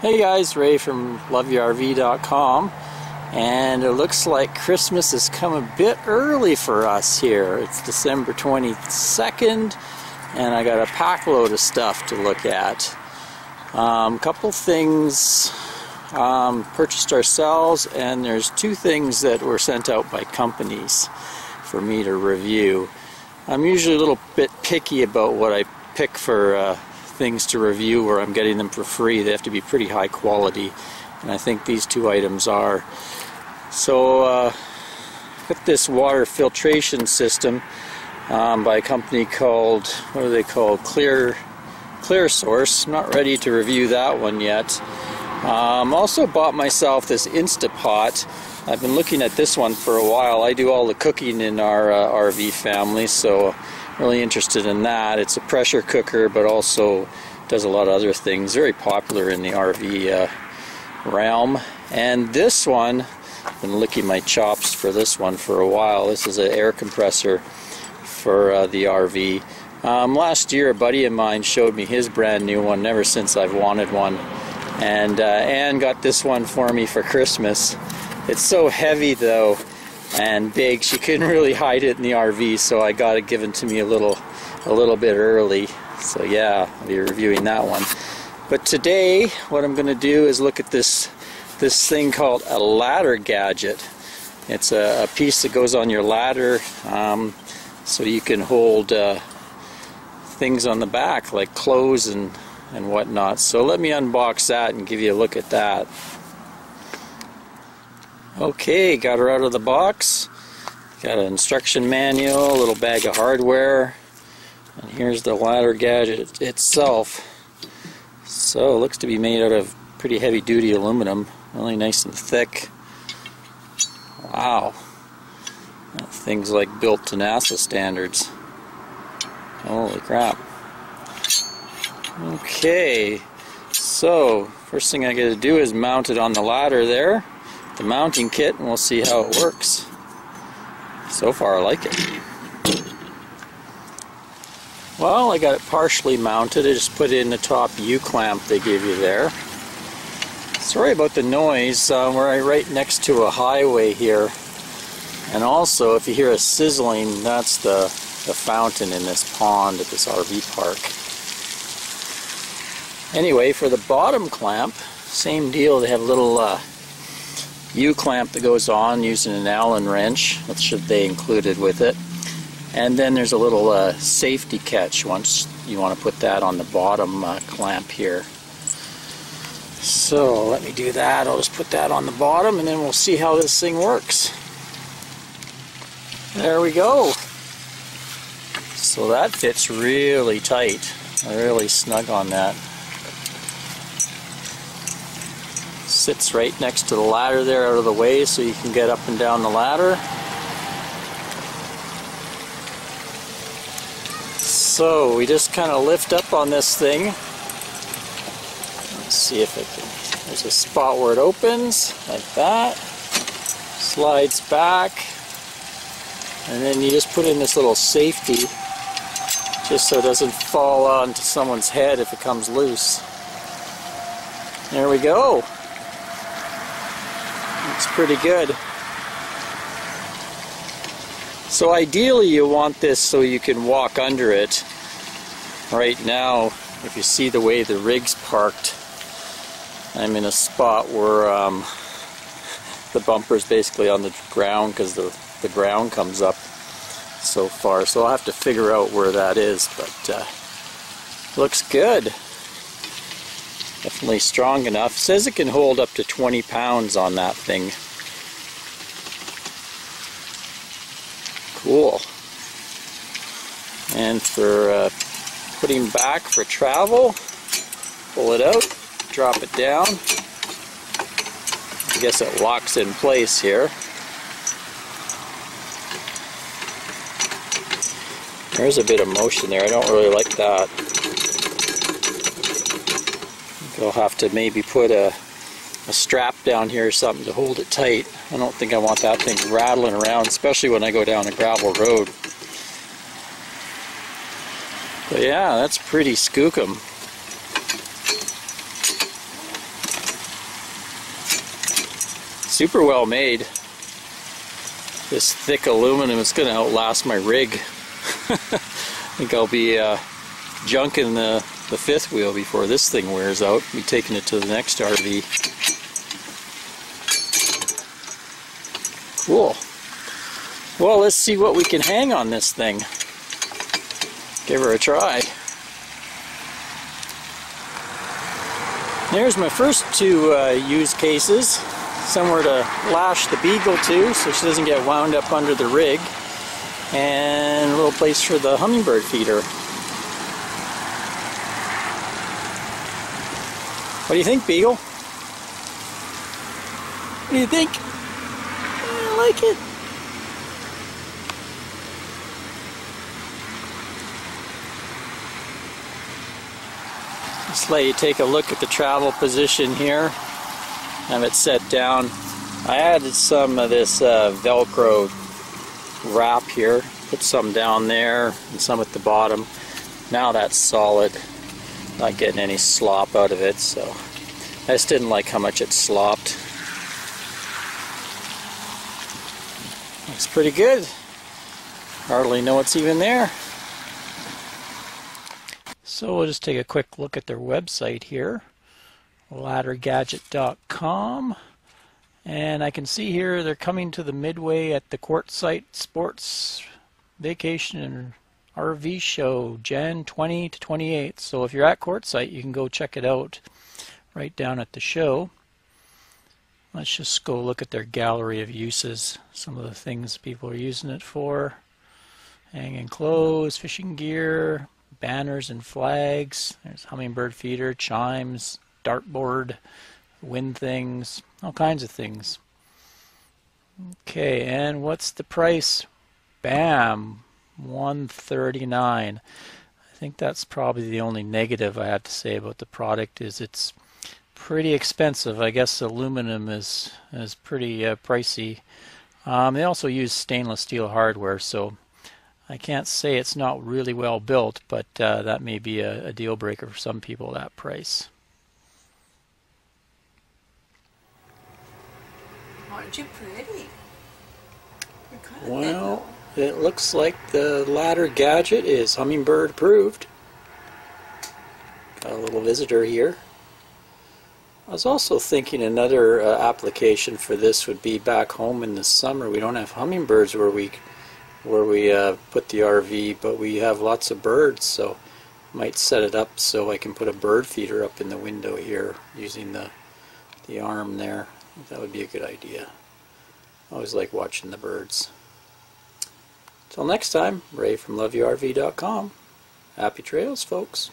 Hey guys, Ray from loveyourrv.com, and it looks like Christmas has come a bit early for us here. It's December 22nd, and I got a pack load of stuff to look at. Couple things purchased ourselves, and there's two things that were sent out by companies for me to review. I'm usually a little bit picky about what I pick for things to review, where I'm getting them for free. They have to be pretty high quality, and I think these two items are. So got this water filtration system by a company called, what are they called, ClearSource. I'm not ready to review that one yet. Also bought myself this Instapot. I've been looking at this one for a while. I do all the cooking in our RV family, so really interested in that. It's a pressure cooker, but also does a lot of other things. Very popular in the RV realm. And this one, I've been licking my chops for this one for a while. This is an air compressor for the RV. Last year a buddy of mine showed me his brand new one. Never since I've wanted one. And Anne got this one for me for Christmas. It's so heavy though, and big, she couldn't really hide it in the RV, so I got it given to me a little bit early. So yeah, I'll be reviewing that one. But today what I'm going to do is look at this thing called a ladder gadget. It's a piece that goes on your ladder, so you can hold things on the back like clothes and whatnot. So let me unbox that and give you a look at that. Okay, got her out of the box. Got an instruction manual, a little bag of hardware, and here's the ladder gadget itself. So it looks to be made out of pretty heavy duty aluminum, really nice and thick. Wow, that thing's like built to NASA standards. Holy crap. Okay, so first thing I gotta do is mount it on the ladder there, the mounting kit, and we'll see how it works. So far I like it. Well, I got it partially mounted. I just put in the top U-clamp they gave you there. Sorry about the noise. We're right next to a highway here, and also if you hear a sizzling, that's the fountain in this pond at this RV park. Anyway, for the bottom clamp, same deal. They have little U-clamp that goes on using an Allen wrench. That should they included with it. And then there's a little safety catch once you want to put that on the bottom clamp here. So let me do that. I'll just put that on the bottom, and then we'll see how this thing works. There we go. So that fits really tight. I'm really snug on that. Sits right next to the ladder there, out of the way, so you can get up and down the ladder. So we just kind of lift up on this thing. Let's see if it can. There's a spot where it opens like that, slides back, and then you just put in this little safety just so it doesn't fall onto someone's head if it comes loose. There we go. It's pretty good. So ideally you want this so you can walk under it. Right now, if you see the way the rig's parked, I'm in a spot where the bumper's basically on the ground because the ground comes up so far. So I'll have to figure out where that is, but looks good. Definitely strong enough. Says it can hold up to 20 pounds on that thing. Cool. And for putting back for travel, pull it out, drop it down. I guess it locks in place here. There's a bit of motion there. I don't really like that. I'll have to maybe put a strap down here or something to hold it tight. I don't think I want that thing rattling around, especially when I go down a gravel road. But yeah, that's pretty skookum. super well made. This thick aluminum is going to outlast my rig. I think I'll be junking the fifth wheel before this thing wears out. I'll be taking it to the next RV. Cool. Well, let's see what we can hang on this thing. Give her a try. There's my first two used cases. Somewhere to lash the Beagle to so she doesn't get wound up under the rig. And a little place for the hummingbird feeder. What do you think, Beagle? What do you think? I like it. Just let you take a look at the travel position here. Have it set down. I added some of this Velcro wrap here. Put some down there and some at the bottom. Now that's solid. Not getting any slop out of it, so I just didn't like how much it slopped. Looks pretty good. Hardly know it's even there. So we'll just take a quick look at their website here, laddergadget.com, and I can see here they're coming to the midway at the Quartzsite Sports Vacation and RV Show, Jan 20 to 28. So if you're at Quartzsite, you can go check it out right down at the show. Let's just go look at their gallery of uses, some of the things people are using it for. Hanging clothes, fishing gear, banners and flags. There's hummingbird feeder, chimes, dartboard, wind things, all kinds of things. Okay, and what's the price? Bam! $139. I think that's probably the only negative I have to say about the product is it's pretty expensive. I guess aluminum is pretty pricey. They also use stainless steel hardware, so I can't say it's not really well built, but that may be a deal breaker for some people, that price. Aren't you pretty? You're kind of well, it looks like the Ladder Gadget is hummingbird approved. Got a little visitor here. I was also thinking another application for this would be back home in the summer. We don't have hummingbirds where we put the RV, but we have lots of birds, so I might set it up so I can put a bird feeder up in the window here using the arm there. I think that would be a good idea. I always like watching the birds. Till next time, Ray from LoveYourRV.com. Happy trails, folks.